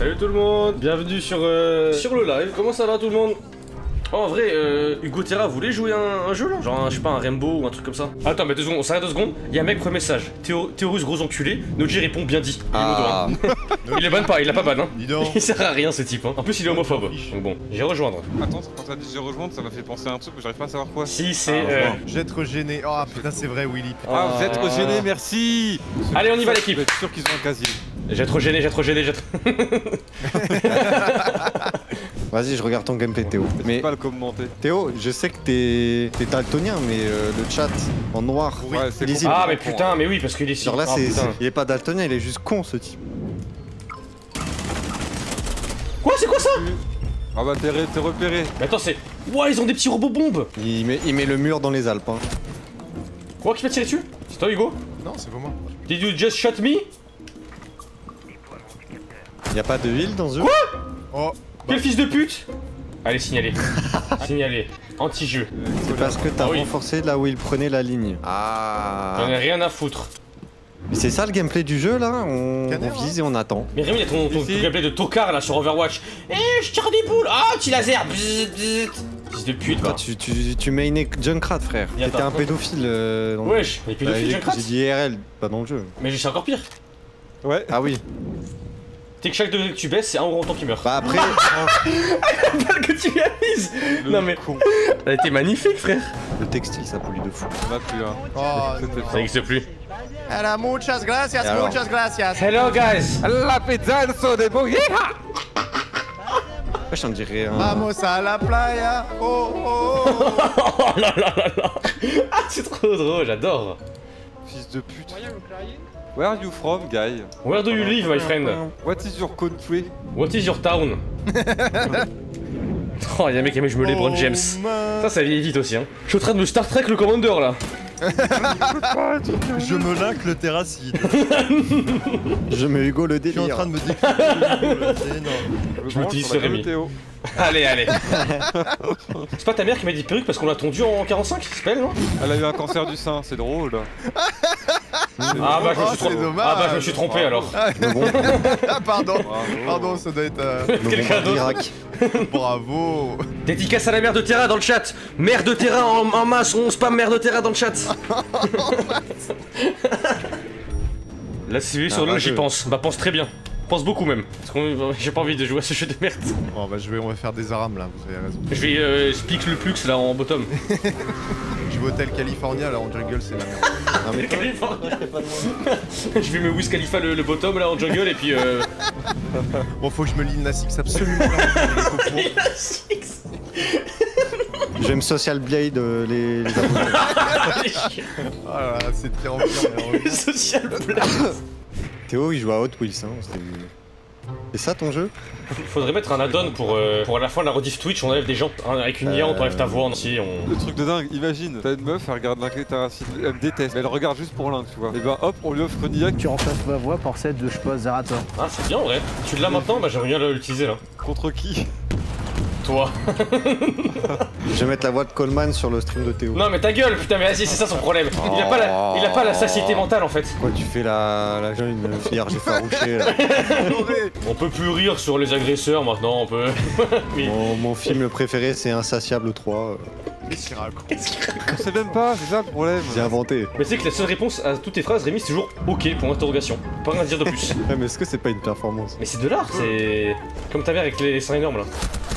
Salut tout le monde, bienvenue sur, sur le live. Comment ça va tout le monde? Oh, en vrai, Hugo Terra voulait jouer un jeu là? Genre, je sais pas, un Rainbow ou un truc comme ça. Attends, mais 2 secondes, on s'arrête 2 secondes. Y'a un mec, premier message. Théorus, gros enculé. Noji répond bien dit. Ah. Il est ban pas, il l'a pas ban. Hein. Il sert à rien ce type. Hein. En plus, il est homophobe. Donc bon, j'ai rejoindre. Attends, quand t'as dit j'ai rejoindre, ça m'a fait penser à un truc que j'arrive pas à savoir quoi. Si, c'est. J'être gêné. Oh putain, c'est vrai, Willy. Ah, vous êtes gêné, merci. Allez, on y va, l'équipe. Je suis sûr qu'ils ont un casier. J'ai trop gêné. Vas-y, je regarde ton gameplay, Théo. Mais pas le commenter. Théo, je sais que t'es daltonien, mais le chat en noir, oui, c'est lisible. Ah mais putain, mais oui, parce qu'il est ici. Genre là, il est pas daltonien, il est juste con ce type. Quoi, c'est quoi ça? Ah bah t'es repéré. Mais attends, c'est... Ouah, ils ont des petits robots bombes. Il met le mur dans les Alpes. Hein. Quoi, qui m'a tiré dessus? C'est toi, Hugo? Non, c'est pas moi. Did you just shot me? Y'a pas de heal dans eux? Quoi? Oh. Quel fils de pute! Allez, signalez. Signalez. Anti-jeu. C'est parce que t'as renforcé là où il prenait la ligne. Ah. J'en ai rien à foutre. Mais c'est ça le gameplay du jeu là, on vise et on attend. Mais Rémi, il y a ton gameplay de tocard là sur Overwatch. Eh, je tire des boules! Ah, petit laser! Fils de pute, quoi. Tu mets une Junkrat, frère. T'étais un pédophile. Wesh, mais pédophile Junkrat? J'ai dit IRL, pas dans le jeu. Mais c'est encore pire. Ouais. Ah oui. T'es que chaque degré que tu baisses, c'est un orang-outan qui meurt. Bah après... La balle que tu lui as mise. Non mais... Con. Elle a été magnifique, frère. Le textile, ça pollue de fou. Ça va plus, hein. Oh, ça n'existe plus. Hello, muchas gracias, muchas gracias. Hello, guys. La pizza, el so de bon. Je t'en dirais un... Vamos a la playa. Oh, oh, oh. Oh là là là là. Ah, c'est trop drôle, j'adore. Fils de pute. Where are you from, guy? Where do you live, my friend? What is your country? What is your town? Oh, y'a un mec qui aimait je me LeBron James. Ça, ça vieillit vite aussi, hein. Je suis en train de me Star Trek le Commander, là. Je me linque le Terracid. Je me Hugo le délire. Je suis en train de me décliner. Je me dis sur Rémi. Allez, allez. C'est pas ta mère qui m'a dit perruque parce qu'on l'a tondue en 45, c'est belle, non? Elle a eu un cancer du sein, c'est drôle. Ah bah, je me suis trompé alors. Ah pardon, pardon, ça doit être quelqu'un d'autre. Bravo. Dédicace à la mère de Terra dans le chat. Mère de Terra en masse, on spam mère de Terra dans le chat. Là c'est vu sur l'eau, j'y pense. Bah pense très bien. Pense beaucoup même. Parce que j'ai pas envie de jouer à ce jeu de merde. Bon bah on va faire des arames là, vous avez raison. Je vais speak le plux là en bottom. Je vais Hôtel California là en jungle, c'est la merde. Non, mais California. Je vais me Wiz Khalifa le bottom là en jungle et puis Bon, faut que je me lie une Nasix absolument. J'aime Social Blade, les Ah là, c'est de pire en pire. Social Blade. Théo, il joue à Hot Wheels, hein. C'est ça ton jeu? Il faudrait mettre un add-on pour à la fin de la rediff Twitch, on enlève des gens avec une IA, on t'enlève ta voix en entier, on... Le truc de dingue, imagine, t'as une meuf, elle regarde la Terracid, elle me déteste, mais elle regarde juste pour l'un, tu vois. Et ben hop, on lui offre une IA. Tu remplaces ma voix par celle de je pose Zerator. Ah, c'est bien en vrai. Tu l'as maintenant, bah j'aimerais bien l'utiliser là. Contre qui? Toi. Je vais mettre la voix de Coleman sur le stream de Théo. Non mais ta gueule, putain, mais vas-y, c'est ça son problème. Il a pas la satiété mentale en fait. Quoi, tu fais la jeune fière, j'ai farouché là. On peut plus rire sur les agresseurs maintenant, on peut. Mais... mon film préféré c'est Insatiable 3. Qu'est-ce qu'il raconte? On sait même pas, c'est ça le problème. J'ai inventé. Mais c'est que la seule réponse à toutes tes phrases, Rémi, c'est toujours OK pour l'interrogation. Pas rien à dire de plus. Mais est-ce que c'est pas une performance? Mais c'est de l'art, c'est. Comme ta mère avec les seins énormes là.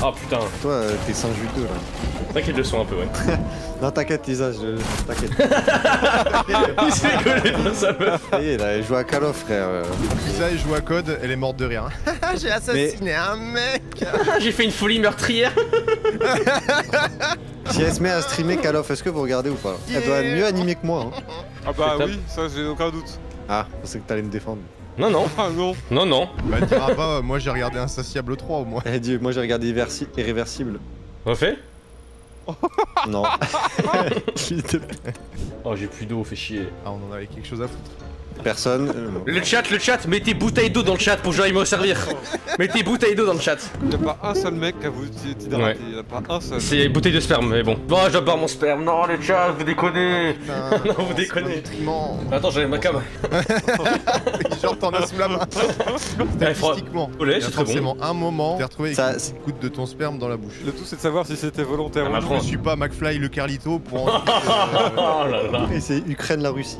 Ah putain. Toi, t'es seins juteux là. T'inquiète, le son un peu, ouais. Non, t'inquiète, Lisa, t'inquiète. Il s'est collé dans sa meuf. Il joue à Call of, frère. Lisa, elle joue à Code, elle est morte de rire. J'ai assassiné un mec. J'ai fait une folie meurtrière. Si elle se met à streamer Call of, est-ce que vous regardez ou pas? Elle doit être mieux animée que moi. Hein. Ah bah oui, ça j'ai aucun doute. Ah, c'est que t'allais me défendre. Non, non. Ah, non. Non, non. Bah dira pas, moi j'ai regardé Insatiable 3 au moins. Elle dit, moi j'ai regardé Irréversible. Refait? Non. Oh, j'ai plus d'eau, fait chier. Ah, on en avait quelque chose à foutre. Personne. Le chat, mettez bouteille d'eau dans le chat pour que j'aille me servir. Mettez bouteille d'eau dans le chat. Il n'y a pas un seul mec qui a voulu t'hydrater, il n'y a pas un seul. C'est bouteille de sperme, mais bon. Bon, je dois boire mon sperme. Non, le chat, vous déconnez. Ah, putain, non, vous déconnez. Attends, j'avais ma cam. Genre, t'en as sous la main. Statistiquement. Il y a forcément un moment, t'es retrouvé avec une goutte de ton sperme dans la bouche. Le tout, c'est de savoir si c'était volontaire ou non. Je ne suis pas McFly, le Carlito pour. Oh là là. Et c'est Ukraine, la Russie.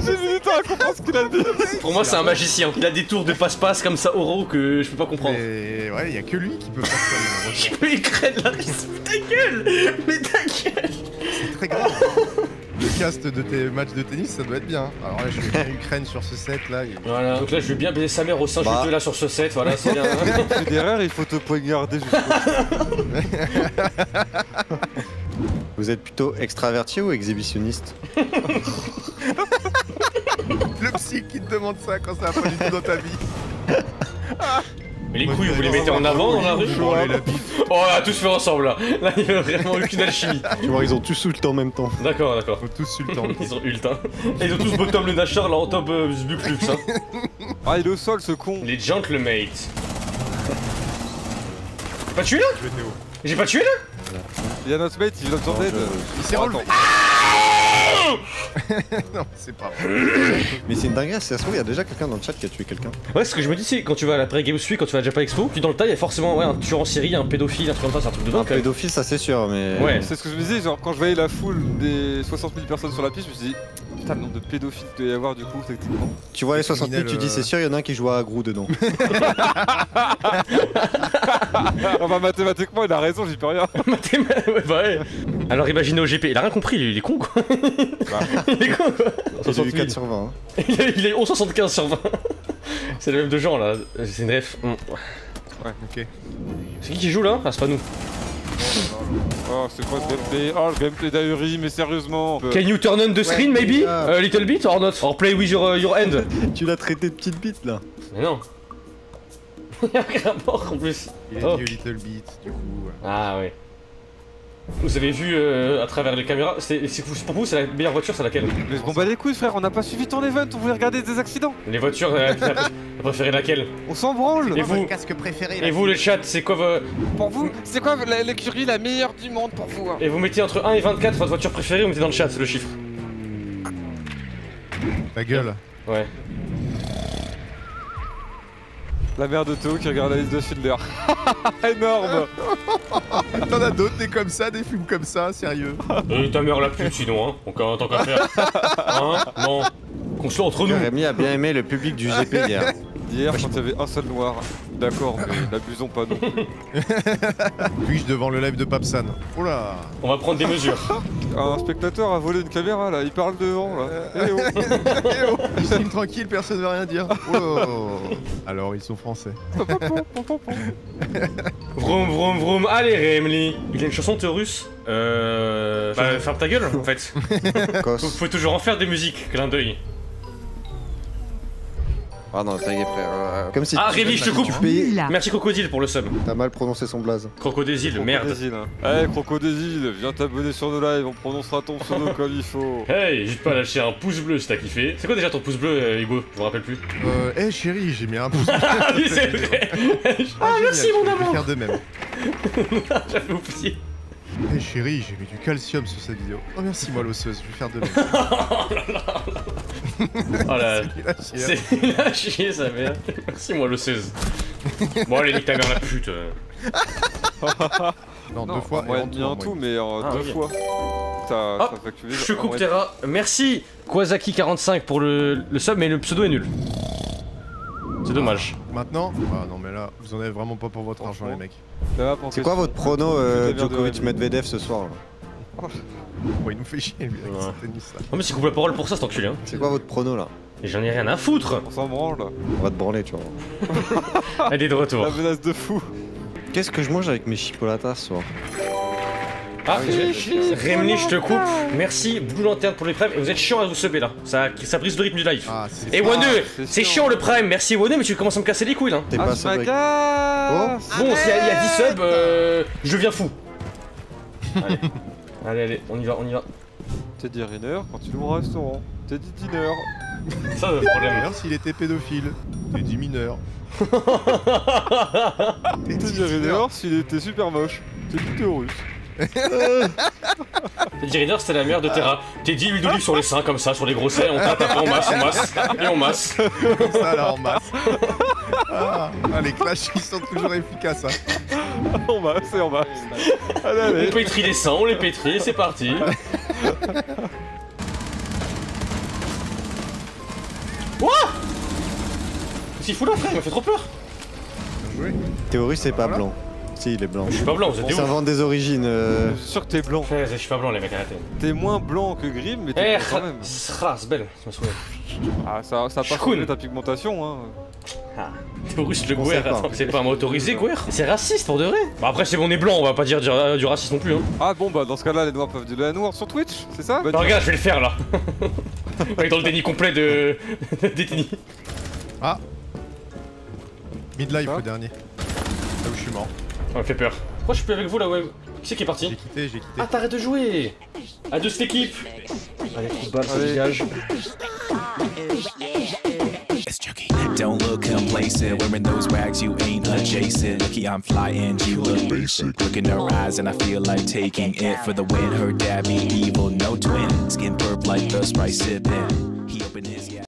J'ai mis du temps à comprendre ce qu'il a dit. Pour moi c'est un magicien. Il a des tours de passe-passe comme ça oraux que je peux pas comprendre. Mais ouais, il y a que lui qui peut faire ça. Je peux écraser la risque. Mais ta gueule. C'est très grave. Le cast de tes matchs de tennis, ça doit être bien. Alors là, je vais bien Ukraine sur ce set là. Voilà, donc là, je vais bien baiser sa mère au sein de là sur ce set. Voilà, c'est bien. Tu fais des erreurs, il faut te poignarder jusqu'au bout. Vous êtes plutôt extraverti ou exhibitionniste? Le psy qui te demande ça quand ça a pas du tout dans ta vie. Mais les couilles, vous les mettez en avant dans la rue? Oh, on a tous fait ensemble là. Là, il y a vraiment aucune alchimie. Tu vois, ils ont tous eu le temps en même temps. D'accord, d'accord. Ils ont tous eu le temps. Ils ont eu le temps. Et ils ont tous bottom le Dachar là en top Zbuklux. Ah, il est au sol ce con. Les gentlemates. Pas tué là? J'ai pas tué là? Il y a notre mate, il vient de son tête. Il s'est relevé. Non, c'est pas vrai. Mais c'est une dinguerie, si ça se trouve, il y a déjà quelqu'un dans le chat qui a tué quelqu'un. Ouais, ce que je me dis, c'est quand tu vas à la pré-game suite, quand tu vas à Japan Expo, tu dans le tas, il y a forcément un tueur en série, un pédophile, un truc comme ça, c'est un truc de dingue. Un pédophile, ça c'est sûr, mais. Ouais, c'est ce que je me disais, genre quand je voyais la foule des 60 000 personnes sur la piste, je me suis dit, putain, le nombre de pédophiles qu'il doit y avoir du coup, techniquement. Tu vois les 60 000, tu dis, c'est sûr, il y en a un qui joue à Agro dedans. Enfin, mathématiquement, il a raison, j'y peux rien. Ouais, bah ouais. Alors imaginez au GP, il a rien compris, il est con quoi. Il est con quoi. Il a eu 4 sur 20. Hein. Il est 11,75 sur 20. C'est le même de gens là, c'est une ref. Ouais, ok. C'est qui joue là? Ah, c'est pas nous. Oh, c'est quoi ce gameplay? Oh, le gameplay d'ahuri, mais sérieusement. Can you turn on the screen maybe? A little bit or not? Or play with your hand? Tu l'as traité de petite bite là. Mais non. Il y a aucun rapport en plus. Il a dit little bit du coup. Ah ouais. Vous avez vu à travers les caméras, pour vous c'est la meilleure voiture, c'est laquelle? Mais bon bah les couilles frère, on n'a pas suivi ton event, on voulait regarder des accidents. Les voitures, vous préférez laquelle? On s'en branle. Et vous, casque préféré, et vous le chat, c'est quoi pour vous, c'est quoi l'écurie la meilleure du monde pour vous hein? Et vous mettez entre 1 et 24 votre voiture préférée, vous mettez dans le chat le chiffre. Ta gueule. Ouais. La mère de Théo qui regarde la liste de Schindler. Énorme. T'en as d'autres, des comme ça, des films comme ça, sérieux. Et ta mère la pute sinon, hein, en tant qu'affaire. Hein, non, qu'on soit entre nous. Rémi a bien aimé le public du GP hier. Hier, quand il y avait un seul noir. D'accord, mais n'abusons pas non plus. Puis-je devant le live de Papsan. Oula. On va prendre des mesures. Un spectateur a volé une caméra là, il parle devant là. Eh oh. Eh oh. Je suis tranquille, personne ne va rien dire. Oh. Alors, ils sont français. Vroom vroom vroom, allez Rémi. Il y a une chanson russe. Bah, ferme ta gueule en fait. Faut toujours en faire des musiques, clin d'œil. Ah non, ça y est, frère. Comme si Rémi, je te coupe. Merci Crocodile pour le sub. T'as mal prononcé son blaze. Crocodésile, merde. Hey, Crocodésile, viens t'abonner sur nos lives, on prononcera ton pseudo comme il faut. Hey, n'hésite pas à lâcher un pouce bleu si t'as kiffé. C'est quoi déjà ton pouce bleu, Hugo? Je me rappelle plus. Hey chérie, j'ai mis un pouce bleu. Ah oui, c'est vrai. Ah, merci mon amour. Faire de même. J'avais oublié. Hey chérie, j'ai mis du calcium sur cette vidéo. Oh merci moi l'osseuse, je vais faire de même. Oh là là. C'est une à chier sa mère. Merci moi l'osseuse. Bon allez nique ta mère la pute. Non, deux fois, ouais, bien en tout, mais deux fois. Ça fait que tu veux. Je coupe Terra. Merci Kwasaki45 pour le sub, mais le pseudo est nul. C'est dommage. Maintenant? Ah non mais là, vous en avez vraiment pas pour votre argent les mecs. C'est quoi votre prono Djokovic Medvedev ce soir là? Bon il nous fait chier lui avec cette tennis là. Non mais c'est coupe la parole pour ça cet enculé hein. C'est quoi votre prono là? J'en ai rien à foutre. On s'en branle là. On va te branler tu vois. Elle est de retour. La menace de fou. Qu'est-ce que je mange avec mes chipolatas ce soir? Ah, Rémi, je te coupe. Merci, Blue Lantern pour les primes. Et vous êtes chiant à vous subber là. Ça brise le rythme du live. Ah, et Wanné, c'est chiant le prime. Merci Wanné, mais tu commences à me casser les couilles là. T'es pas seul. Bon, s'il y a 10 subs, je viens fou. Allez. Allez, allez, on y va, on y va. Teddy Rainer, quand il ouvre un restaurant. Teddy Diner. Ça, c'est le problème. S'il était pédophile. Teddy mineur. Teddy Rainer, s'il était super moche. Teddy Théorus. Teddy Rainer, c'est la mère de Terra. Teddy, huile d'olive sur les seins, comme ça, sur les gros seins. On tape, après, on masse. Et on masse. Comme ça, là, on masse. Ah, les clashs, ils sont toujours efficaces. Hein. On masse et on masse. Allez, allez. On pétrit les seins, on les pétrit, c'est parti. Ouah! Qu'est-ce qu'il fout là, frère? Il m'a fait trop peur! Théorus, c'est pas blanc. Si, il est blanc. Je suis pas blanc, vous êtes des ouf. Ça vend des origines. Je suis sûr que t'es blanc. Frère, je suis pas blanc, les mecs, arrêtez. T'es moins blanc que Grim, mais t'es blanc quand même. C'est belle, ça me souvient. Ah, ça passe contre ta pigmentation, hein. Ah, Théorus le Gouer, c'est pas un mot autorisé, Gouer. C'est raciste pour de vrai. Bah après c'est bon, on est blanc, on va pas dire du racisme non plus hein. Ah bon bah dans ce cas là les noirs peuvent dire la noire sur Twitch, c'est ça? Bah regarde, je vais le faire là. On est dans le déni complet de... déni. Ah midlife le dernier. Là où je suis mort. Ça me fait peur. Pourquoi je suis plus avec vous là, ouais. Qui c'est qui est parti? J'ai quitté. Ah t'arrêtes de jouer. À deux cette équipe. Allez, coup de balle, ça dégage. Don't look complacent, wearing those rags, you ain't adjacent. Lucky I'm flying, you look basic. Look in her eyes and I feel like taking it for the win. Her dad be evil, no twin. Skin burp like the Sprite sipping. He opened his